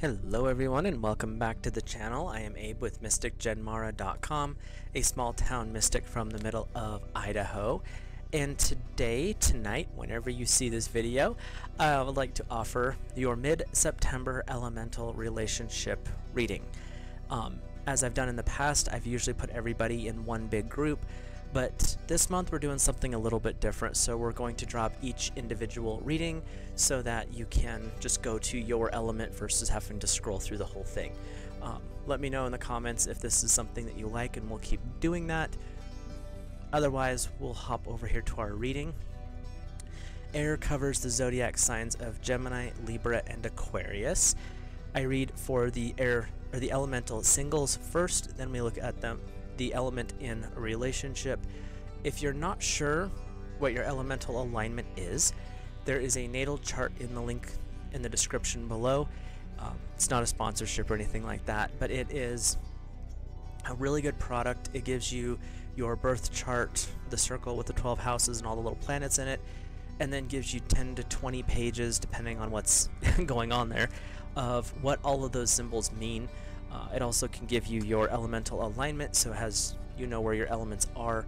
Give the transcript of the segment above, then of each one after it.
Hello everyone and welcome back to the channel. I am Abe with mysticgenmara.com, a small town mystic from the middle of Idaho. And today, tonight, whenever you see this video, I would like to offer your mid-September elemental relationship reading. As I've done in the past, I've usually put everybody in one big group, but this month we're doing something a little bit different, so we're going to drop each individual reading so that you can just go to your element versus having to scroll through the whole thing. Let me know in the comments if this is something that you like and we'll keep doing that. Otherwise, we'll hop over here to our reading. Air covers the zodiac signs of Gemini, Libra, and Aquarius. I read for the air or the elemental singles first, then we look at them. The element in a relationship. If you're not sure what your elemental alignment is, there is a natal chart in the link in the description below. It's not a sponsorship or anything like that, but it is a really good product. It gives you your birth chart, the circle with the 12 houses and all the little planets in it, and then gives you 10 to 20 pages, depending on what's going on there, of what all of those symbols mean. It also can give you your elemental alignment, so as you know where your elements are,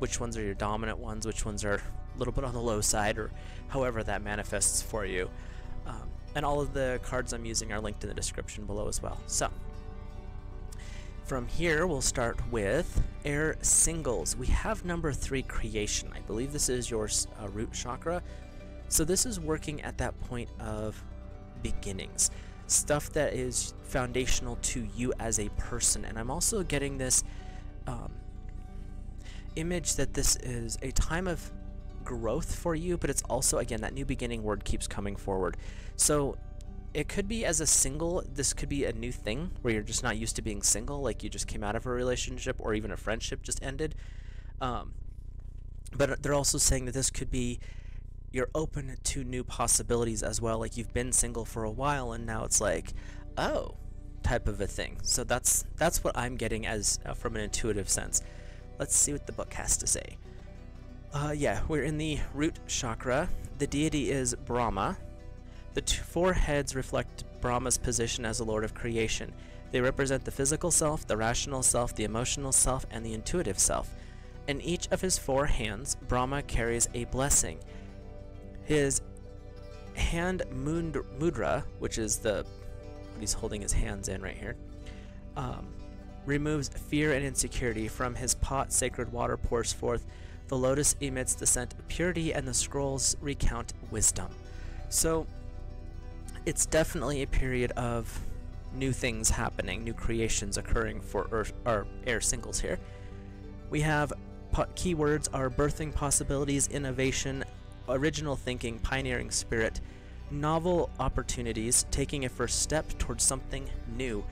which ones are your dominant ones, which ones are a little bit on the low side, or however that manifests for you. And all of the cards I'm using are linked in the description below as well. So from here, we'll start with air singles. We have number 3, creation. I believe this is your root chakra. So this is working at that point of beginnings. Stuff that is foundational to you as a person. And I'm also getting this image that this is a time of growth for you, but it's also, again, that new beginning word keeps coming forward. So it could be as a single, this could be a new thing where you're just not used to being single, like you just came out of a relationship or even a friendship just ended. But they're also saying that this could be you're open to new possibilities as well, like you've been single for a while and now it's like, oh, type of a thing. So that's what I'm getting as from an intuitive sense. Let's see what the book has to say. Yeah, we're in the root chakra. The deity is Brahma. The 4 heads reflect Brahma's position as the Lord of creation. They represent the physical self, the rational self, the emotional self, and the intuitive self. In each of his 4 hands, Brahma carries a blessing. His hand mudra, which is what he's holding his hands in right here, removes fear and insecurity. From his pot, sacred water pours forth. The lotus emits the scent of purity, and the scrolls recount wisdom. So it's definitely a period of new things happening, new creations occurring for our air singles here. We have keywords are birthing possibilities, innovation, original thinking, pioneering spirit, novel opportunities, taking a first step towards something new.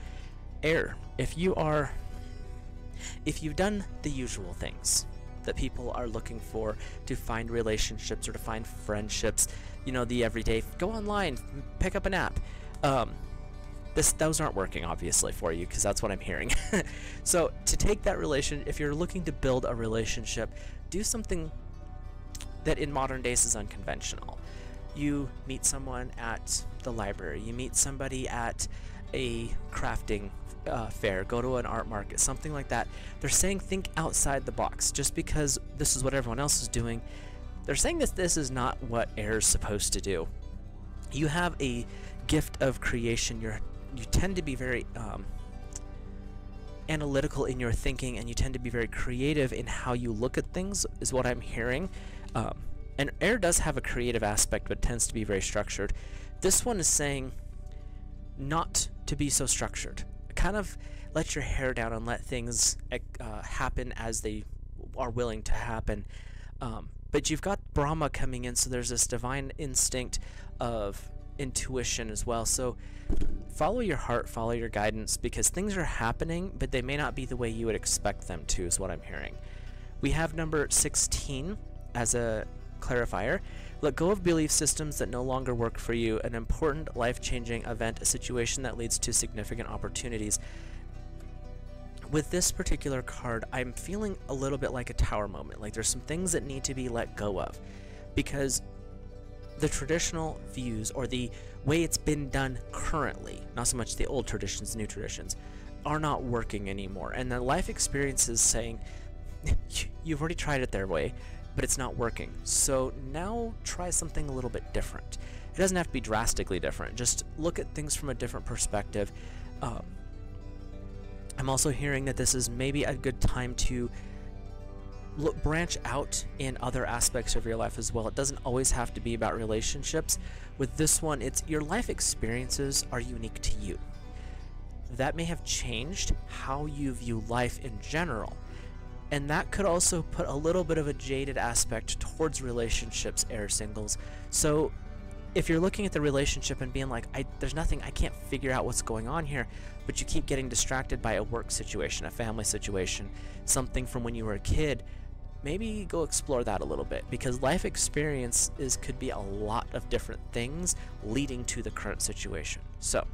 Air, if you've done the usual things that people are looking for to find relationships or to find friendships, you know, the everyday, go online, pick up an app, those aren't working obviously for you, because that's what I'm hearing. So to take that relation, if you're looking to build a relationship, do something that in modern days is unconventional. You meet someone at the library, you meet somebody at a crafting fair, go to an art market, something like that. They're saying think outside the box. Just because this is what everyone else is doing, they're saying that this is not what air is supposed to do. You have a gift of creation. You tend to be very analytical in your thinking, and you tend to be very creative in how you look at things, is what I'm hearing. And air does have a creative aspect, but tends to be very structured. This one is saying not to be so structured. Kind of let your hair down and let things happen as they are willing to happen. But you've got Brahma coming in, so there's this divine instinct of intuition as well. So follow your heart, follow your guidance, because things are happening, but they may not be the way you would expect them to, is what I'm hearing. We have number 16. As a clarifier, let go of belief systems that no longer work for you. An important life-changing event, a situation that leads to significant opportunities. With this particular card, I'm feeling a little bit like a tower moment, like there's some things that need to be let go of, because the traditional views, or the way it's been done currently, not so much the old traditions, new traditions, are not working anymore. And the life experience is saying, you've already tried it their way, but it's not working. So now try something a little bit different. It doesn't have to be drastically different. Just look at things from a different perspective. I'm also hearing that this is maybe a good time to look, branch out in other aspects of your life as well. It doesn't always have to be about relationships. With this one, it's your life experiences are unique to you. That may have changed how you view life in general. And that could also put a little bit of a jaded aspect towards relationships, air singles. So if you're looking at the relationship and being like, there's nothing, I can't figure out what's going on here, but you keep getting distracted by a work situation, a family situation, something from when you were a kid, maybe go explore that a little bit, because life experience could be a lot of different things leading to the current situation. So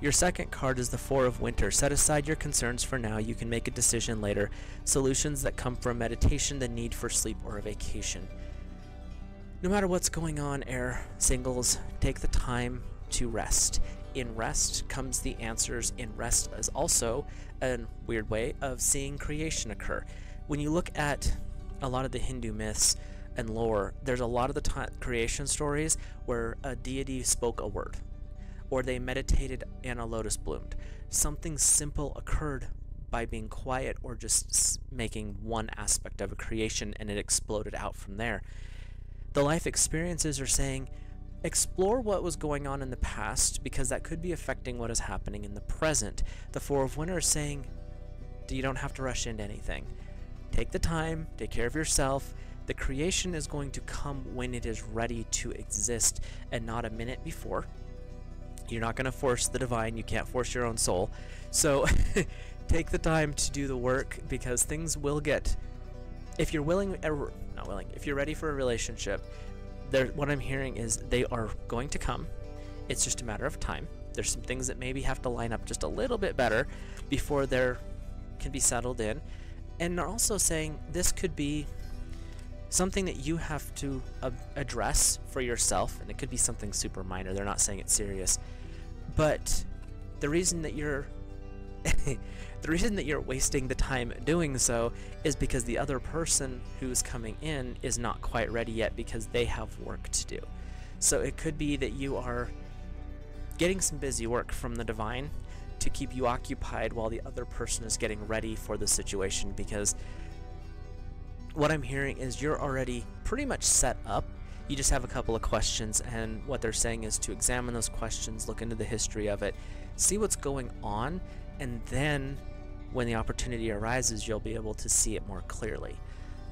your second card is the Four of Winter. Set aside your concerns for now. You can make a decision later. Solutions that come from meditation, the need for sleep, or a vacation. No matter what's going on, air singles, take the time to rest. In rest comes the answers. In rest is also a weird way of seeing creation occur. When you look at a lot of the Hindu myths and lore, there's a lot of the creation stories where a deity spoke a word, or they meditated and a lotus bloomed. Something simple occurred by being quiet or just making one aspect of a creation, and it exploded out from there. The life experiences are saying, explore what was going on in the past, because that could be affecting what is happening in the present. The Four of Winter is saying, you don't have to rush into anything. Take the time, take care of yourself. The creation is going to come when it is ready to exist, and not a minute before. You're not going to force the divine. You can't force your own soul. So take the time to do the work, because things will get, if you're willing, or not willing, if you're ready for a relationship, what I'm hearing is they are going to come. It's just a matter of time. There's some things that maybe have to line up just a little bit better before they can be settled in. And they're also saying this could be something that you have to address for yourself, and it could be something super minor. They're not saying it's serious, but the reason that you're the reason that you're wasting the time doing so is because the other person who's coming in is not quite ready yet, because they have work to do. So it could be that you are getting some busy work from the divine to keep you occupied while the other person is getting ready for the situation, because what I'm hearing is you're already pretty much set up. You just have a couple of questions, and what they're saying is to examine those questions, look into the history of it, see what's going on, and then when the opportunity arises, you'll be able to see it more clearly.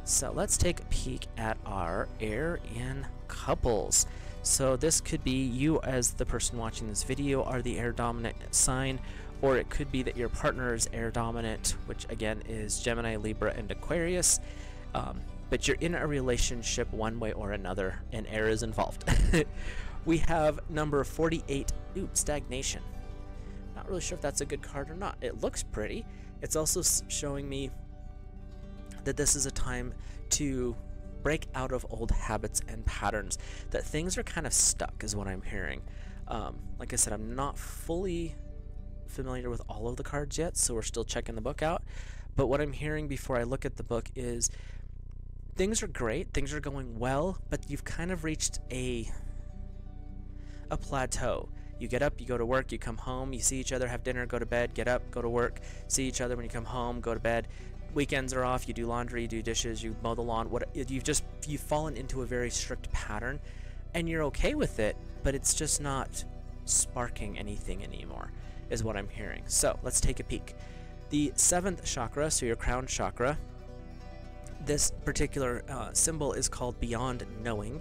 So let's take a peek at our air in couples. So this could be you, as the person watching this video, are the air dominant sign, or it could be that your partner is air dominant, which again is Gemini, Libra, and Aquarius. But you're in a relationship one way or another, and air is involved. We have number 48, stagnation. Not really sure if that's a good card or not. It looks pretty. It's also showing me that this is a time to break out of old habits and patterns, that things are kind of stuck is what I'm hearing. Like I said, I'm not fully familiar with all of the cards yet, so we're still checking the book out. But what I'm hearing before I look at the book is things are great, things are going well, but you've kind of reached a plateau. You get up, you go to work, you come home, you see each other, have dinner, go to bed, get up, go to work, see each other when you come home, go to bed. Weekends are off, you do laundry, you do dishes, you mow the lawn. You've fallen into a very strict pattern, and you're okay with it, but it's just not sparking anything anymore is what I'm hearing. So let's take a peek. The seventh chakra, so your crown chakra, this particular symbol is called Beyond Knowing.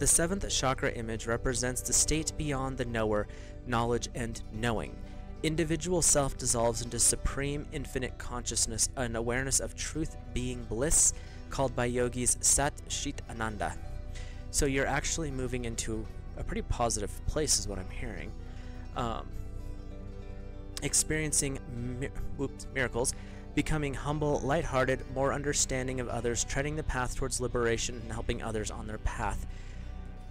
The seventh chakra image represents the state beyond the knower, knowledge, and knowing. Individual self dissolves into supreme infinite consciousness, an awareness of truth being bliss, called by yogis Sat-Shit-Ananda. So you're actually moving into a pretty positive place is what I'm hearing. Experiencing miracles, becoming humble, lighthearted, more understanding of others, treading the path towards liberation, and helping others on their path.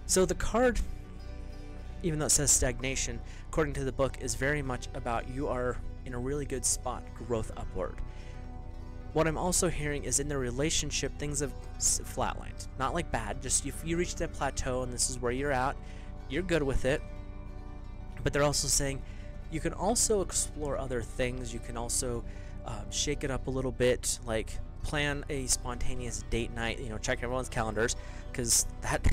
So the card, even though it says stagnation, according to the book, is very much about you are in a really good spot, growth upward. What I'm also hearing is in the relationship, things have flatlined. Not like bad, just if you reach that plateau and this is where you're at, you're good with it. But they're also saying you can also explore other things. You can also shake it up a little bit, like plan a spontaneous date night. You know, check everyone's calendars, because that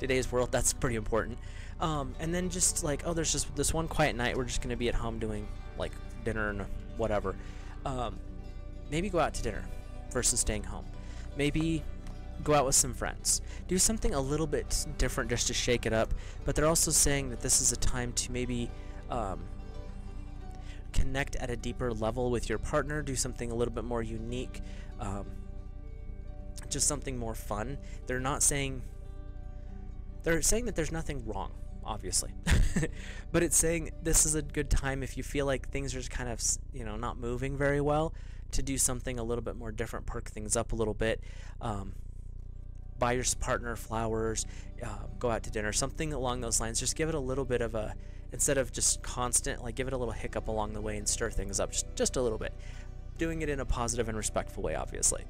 today's world, that's pretty important. And then just like, oh, there's just this one quiet night. We're just going to be at home doing like dinner and whatever. Maybe go out to dinner versus staying home. Maybe go out with some friends. Do something a little bit different just to shake it up. But they're also saying that this is a time to maybe connect at a deeper level with your partner. Do something a little bit more unique. Just something more fun. They're not saying... They're saying that there's nothing wrong, obviously. But it's saying this is a good time if you feel like things are just kind of, you know, not moving very well, to do something a little bit more different, perk things up a little bit, buy your partner flowers, go out to dinner, something along those lines. Just give it a little bit of a, instead of just constant, like give it a little hiccup along the way and stir things up just a little bit, doing it in a positive and respectful way, obviously.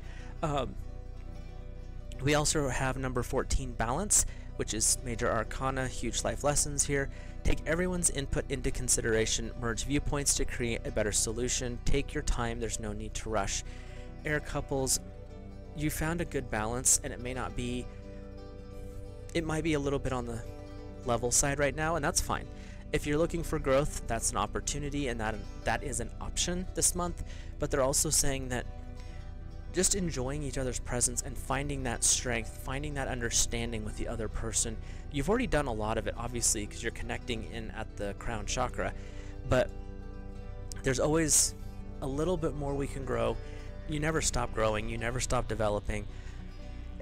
We also have number 14, balance, which is major arcana, huge life lessons here. Take everyone's input into consideration, merge viewpoints to create a better solution, take your time, there's no need to rush. Air couples, you found a good balance, and it may not be, it might be a little bit on the level side right now, and that's fine. If you're looking for growth, that's an opportunity, and that is an option this month. But they're also saying that just enjoying each other's presence and finding that strength, finding that understanding with the other person. You've already done a lot of it, obviously, because you're connecting in at the crown chakra, but there's always a little bit more we can grow. You never stop growing, you never stop developing,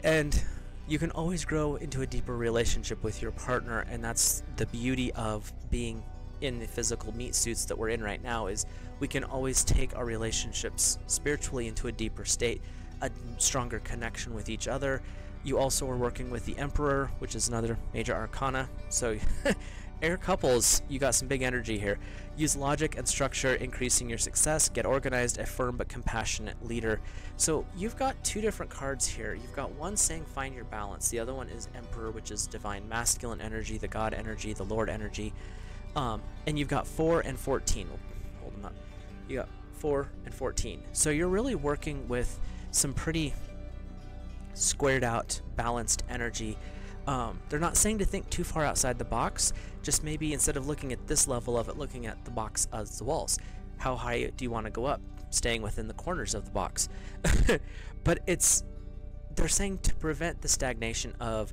and you can always grow into a deeper relationship with your partner, and that's the beauty of being in the physical meat suits that we're in right now, is we can always take our relationships spiritually into a deeper state, a stronger connection with each other. You also are working with the Emperor, which is another major arcana, so air couples, you got some big energy here. Use logic and structure, increasing your success. Get organized, a firm but compassionate leader. So you've got two different cards here. You've got one saying find your balance, the other one is Emperor, which is divine masculine energy, the God energy, the Lord energy. And you've got 4 and 14. Hold them up. You got 4 and 14. So you're really working with some pretty squared out, balanced energy. They're not saying to think too far outside the box. Just maybe instead of looking at this level of it, looking at the box as the walls. How high do you want to go up? Staying within the corners of the box. But it's, they're saying to prevent the stagnation of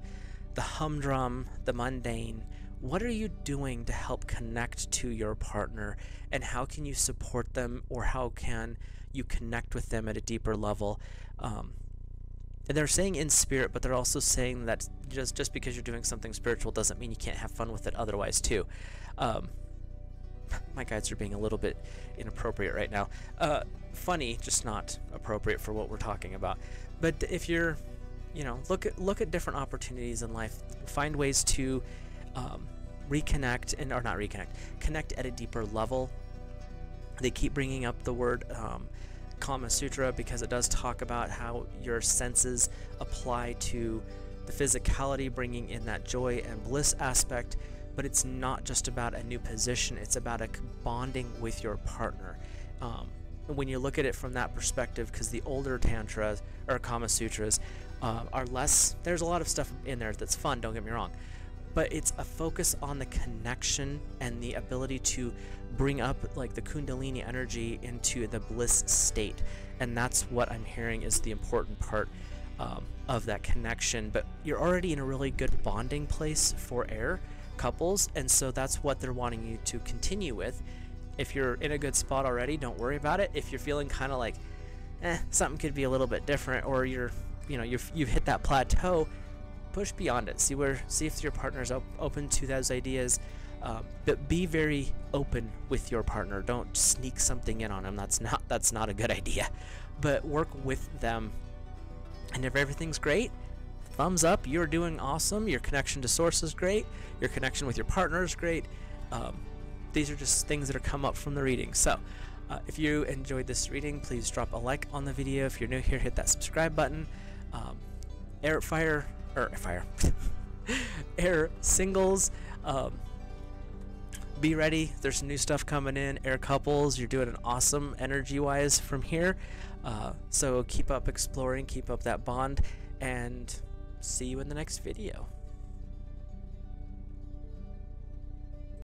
the humdrum, the mundane. What are you doing to help connect to your partner, and how can you support them, or how can you connect with them at a deeper level? And they're saying in spirit, but they're also saying that just because you're doing something spiritual doesn't mean you can't have fun with it otherwise too. My guides are being a little bit inappropriate right now. Funny, just not appropriate for what we're talking about. But if you're, you know, look at different opportunities in life, find ways to reconnect, and or not reconnect, connect at a deeper level. They keep bringing up the word Kama Sutra, because it does talk about how your senses apply to the physicality, bringing in that joy and bliss aspect. But it's not just about a new position, it's about a bonding with your partner. When you look at it from that perspective, because the older tantras or Kama Sutras are less, there's a lot of stuff in there that's fun, don't get me wrong, but it's a focus on the connection and the ability to bring up like the Kundalini energy into the bliss state. And that's what I'm hearing is the important part of that connection. But you're already in a really good bonding place for air couples, and so that's what they're wanting you to continue with. If you're in a good spot already, don't worry about it. If you're feeling kind of like, something could be a little bit different, or you're, you know, you've hit that plateau, push beyond it. See if your partner's open to those ideas, but be very open with your partner. Don't sneak something in on them. That's not a good idea. But work with them, and if everything's great, thumbs up, you're doing awesome. Your connection to source is great. Your connection with your partner is great. These are just things that are come up from the reading. So if you enjoyed this reading, please drop a like on the video. If you're new here, hit that subscribe button. Air singles, be ready, there's new stuff coming in. Air couples, you're doing an awesome energy wise from here, so keep up exploring, keep up that bond, and see you in the next video.